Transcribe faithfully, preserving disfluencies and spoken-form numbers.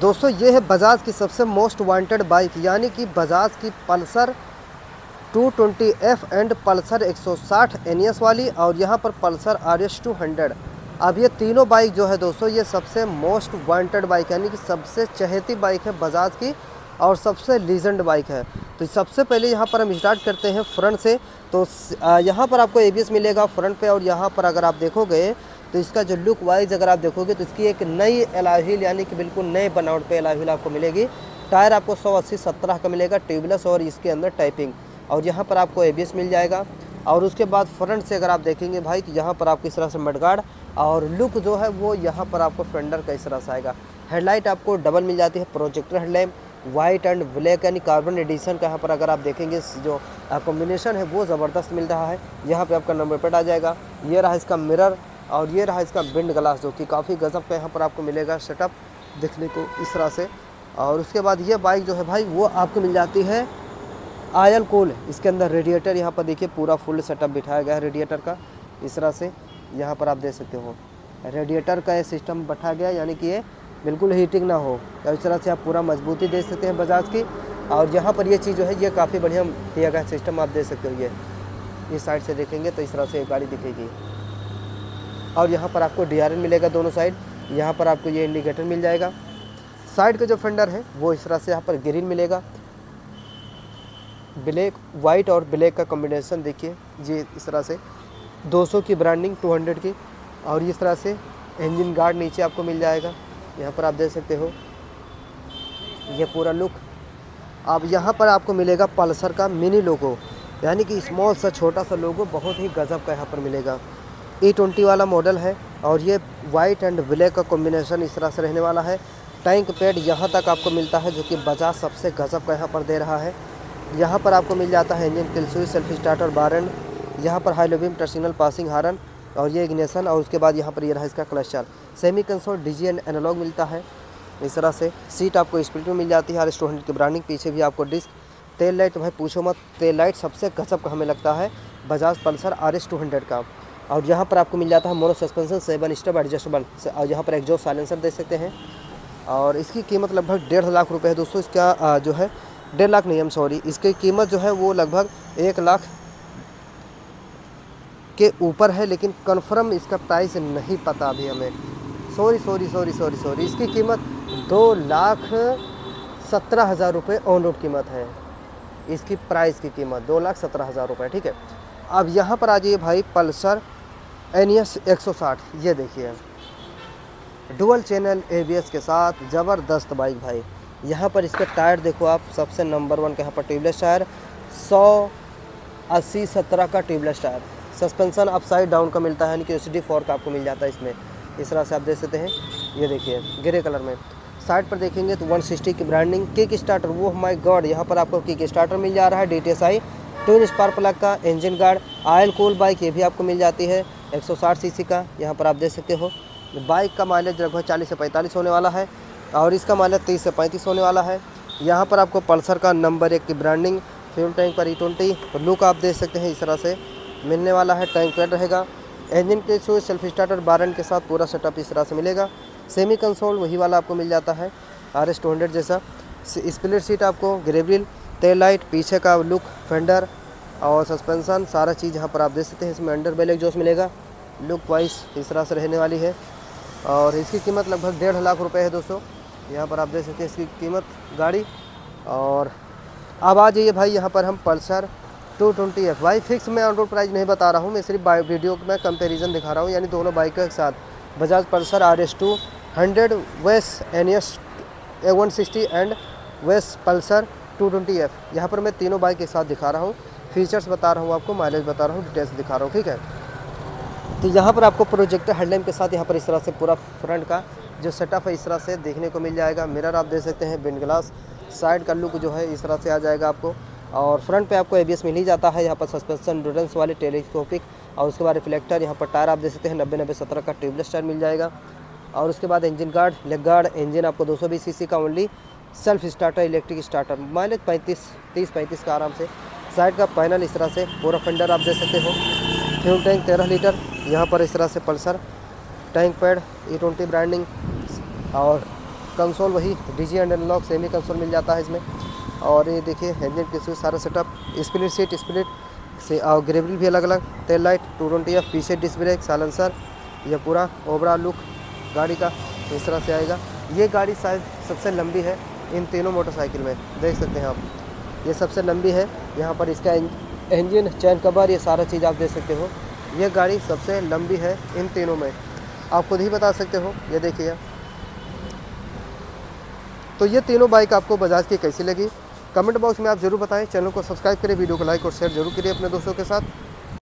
दोस्तों ये है बजाज की सबसे मोस्ट वांटेड बाइक यानी कि बजाज की Pulsar two twenty F and Pulsar एक सौ साठ एन एस वाली और यहाँ पर Pulsar R S two hundred. अब ये तीनों बाइक जो है दोस्तों ये सबसे मोस्ट वांटेड बाइक यानी कि सबसे चहेती बाइक है बजाज की और सबसे लीजेंड बाइक है। तो सबसे पहले यहाँ पर हम स्टार्ट करते हैं फ्रंट से। तो यहाँ पर आपको ए बी एस मिलेगा फ्रंट पे और यहाँ पर अगर आप देखोगे तो इसका जो लुक वाइज अगर आप देखोगे तो इसकी एक नई अलॉय व्हील यानी कि बिल्कुल नए बनावट पे अलॉय व्हील आपको मिलेगी। टायर आपको सौ अस्सी सत्रह का मिलेगा ट्यूबलेस और इसके अंदर टाइपिंग और यहाँ पर आपको ए बी एस मिल जाएगा। और उसके बाद फ्रंट से अगर आप देखेंगे भाई तो यहाँ पर आपको इस तरह से मडगार्ड और लुक जो है वो यहाँ पर आपको फेंडर का इस तरह से आएगा। हेडलाइट आपको डबल मिल जाती है, projector headlamp white and black यानी कार्बन एडिशन का यहाँ पर अगर आप देखेंगे जो कॉम्बिनेशन है वो ज़बरदस्त मिल रहा है। यहाँ पे आपका नंबर प्लेट आ जाएगा। ये रहा इसका मिरर और ये रहा इसका विंड ग्लास जो कि काफ़ी गजब का यहाँ पर आपको मिलेगा सेटअप देखने को इस तरह से। और उसके बाद ये बाइक जो है भाई वो आपको मिल जाती है आयल कूल, इसके अंदर रेडिएटर यहाँ पर देखिए पूरा फुल सेटअप बिठाया गया है रेडिएटर का इस तरह से। यहाँ पर आप देख सकते हो रेडिएटर का ये सिस्टम बैठा गया यानी कि ये बिल्कुल हीटिंग ना हो और इस तरह से आप पूरा मजबूती दे सकते हैं बजाज की। और यहाँ पर ये चीज़ जो है ये काफ़ी बढ़िया दिया गया सिस्टम आप दे सकते हो। ये इस साइड से देखेंगे तो इस तरह से गाड़ी दिखेगी और यहाँ पर आपको डी आर एल मिलेगा दोनों साइड। यहाँ पर आपको ये इंडिकेटर मिल जाएगा। साइड का जो फेंडर है वो इस तरह से यहाँ पर ग्रीन मिलेगा, ब्लैक वाइट और ब्लैक का कॉम्बिनेशन देखिए ये इस तरह से दो सौ की ब्रांडिंग टू हंड्रेड की। और इस तरह से इंजन गार्ड नीचे आपको मिल जाएगा। यहाँ पर आप देख सकते हो ये पूरा लुक। अब यहाँ पर आपको मिलेगा पल्सर का मिनी लोगो यानी कि स्मॉल सा छोटा सा लोगो बहुत ही गजब का यहाँ पर मिलेगा। ई ट्वेंटी वाला मॉडल है और ये वाइट एंड ब्लैक का कॉम्बिनेशन इस तरह से रहने वाला है। टैंक पैड यहाँ तक आपको मिलता है जो कि बजाज सबसे गजब का यहाँ पर दे रहा है। यहाँ पर आपको मिल जाता है engine kill switch, self start और बारन, यहाँ पर high low beam, touch signal, passing horn और ये इग्निशन। और उसके बाद यहाँ पर ये रहा इसका cluster, semi console, D G and analogue मिलता है इस तरह से। सीट आपको स्प्लिट में मिल जाती है, आर एस टू हंड्रेड की ब्रांडिंग। पीछे भी आपको डिस्क, तेल लाइट भाई पूछो मत, तेल लाइट सबसे गजब का हमें लगता है Bajaj Pulsar R S two hundred का। और यहाँ पर आपको मिल जाता है mono suspension, seven step adjustable और यहाँ पर एग्जॉस्ट साइलेंसर दे सकते हैं। और इसकी कीमत लगभग डेढ़ लाख रुपए है दोस्तों। इसका जो है डेढ़ लाख नहीं, हम सॉरी, इसकी कीमत जो है वो लगभग एक लाख के ऊपर है लेकिन कंफर्म इसका प्राइस नहीं पता अभी हमें। Sorry sorry sorry sorry sorry इसकी कीमत दो लाख सत्रह हज़ार रुपये ऑन रोड कीमत है, इसकी प्राइस की कीमत दो लाख सत्रह हज़ार रुपये, ठीक है। अब यहाँ पर आ जाइए भाई पल्सर एन एस एक सौ साठ, ये देखिए dual channel A B S के साथ ज़बरदस्त बाइक भाई। यहाँ पर इसके टायर देखो आप, सबसे नंबर वन का यहाँ पर ट्यूबलेस टायर सौ अस्सी सत्रह का tubeless tyre. Suspension upside down का मिलता है यानी कि एस डी फोर का आपको मिल जाता है इसमें इस तरह से आप देख सकते हैं। ये देखिए ग्रे कलर में। साइड पर देखेंगे तो वन सिक्सटी की ब्रांडिंग, किक स्टार्टर, वो माय गॉड यहाँ पर आपको किक स्टार्टर मिल जा रहा है, D T S I, twin spark plug का, engine guard, oil cool bike ये भी आपको मिल जाती है एक सौ साठ सीसी का। यहाँ पर आप देख सकते हो बाइक का माइलेज लगभग चालीस से पैंतालीस होने वाला है और इसका माइलेज तीस से पैंतीस होने वाला है। यहाँ पर आपको पल्सर का नंबर एक की ब्रांडिंग, फ्यूल टैंक पर ई ट्वेंटी, लुक आप देख सकते हैं इस तरह से मिलने वाला है। टैंक पैड रहेगा, इंजन के स्विच, सेल्फ स्टार्टर, बारन के साथ पूरा सेटअप इस तरह से मिलेगा। सेमी कंसोल वही वाला आपको मिल जाता है आर एस टू हंड्रेड जैसा। स्प्लिट सीट आपको, ग्रेविल, टेल लाइट, पीछे का लुक, फेंडर और सस्पेंशन सारा चीज़ यहाँ पर आप देख सकते हैं। इसमें अंडर बेल एग्जॉस्ट मिलेगा, लुक वाइज इस तरह से रहने वाली है। और इसकी कीमत लगभग डेढ़ लाख रुपए है दोस्तों। यहाँ पर आप देख सकते हैं इसकी कीमत गाड़ी। और अब आ जाइए भाई यहाँ पर हम पल्सर टू ट्वेंटी एफ, भाई फिक्स मैं ऑन रोड प्राइस नहीं बता रहा हूँ, मैं सिर्फ वीडियो में कंपेरिजन दिखा रहा हूँ यानी दोनों बाइक के साथ Bajaj Pulsar R S two hundred vs N S one sixty and vs Pulsar two twenty F. यहाँ पर मैं तीनों बाइक के साथ दिखा रहा हूँ, फीचर्स बता रहा हूँ आपको, माइलेज बता रहा हूँ, डिटेल्स दिखा रहा हूँ, ठीक है। तो यहाँ पर आपको प्रोजेक्टर हेडलैम्प के साथ यहाँ पर इस तरह से पूरा फ्रंट का जो सेटअप है इस तरह से देखने को मिल जाएगा। मिरर आप देख सकते हैं, विंड ग्लास, साइड का लुक जो है इस तरह से आ जाएगा आपको। और फ्रंट पे आपको ए बी एस मिल ही जाता है। यहाँ पर सस्पेंसन डोडेंस वाले, टेलीस्कोपिक और उसके बाद रिफ्लेक्टर। यहाँ पर टायर आप देख सकते हैं नब्बे नब्बे सत्रह का ट्यूबलेस टायर मिल जाएगा। और उसके बाद engine guard, leg guard, engine आपको दो सौ बीस सी सी का only, self starter, electric starter, mileage पैंतीस तीस पैंतीस का आराम से। साइड का पैनल इस तरह से, पूरा फेंडर आप देख सकते हो, फ्यूल टैंक तेरह लीटर, यहाँ पर इस तरह से Pulsar, tank pad, E twenty branding और कंसोल वही DG and analogue semi console मिल जाता है इसमें। और ये देखिए एंजन के स्विच सारा सेटअप, स्प्लिट सीट, स्प्लिट से और ग्रेवल भी अलग अलग, tail light, two twenty F, पीछे डिस्क ब्रेक, साइलेंसर। यह पूरा ओवरऑल लुक गाड़ी का इस तरह से आएगा। ये गाड़ी शायद सबसे लंबी है इन तीनों मोटरसाइकिल में, देख सकते हैं आप, ये सबसे लंबी है। यहाँ पर इसका इंजन, चैन कवर, ये सारा चीज़ आप देख सकते हो। ये गाड़ी सबसे लंबी है इन तीनों में, आप खुद ही बता सकते हो। ये देखिए, तो ये तीनों बाइक आपको बजाज की कैसी लगी कमेंट बॉक्स में आप ज़रूर बताएं। चैनल को सब्सक्राइब करें, वीडियो को लाइक और शेयर जरूर करिए अपने दोस्तों के साथ।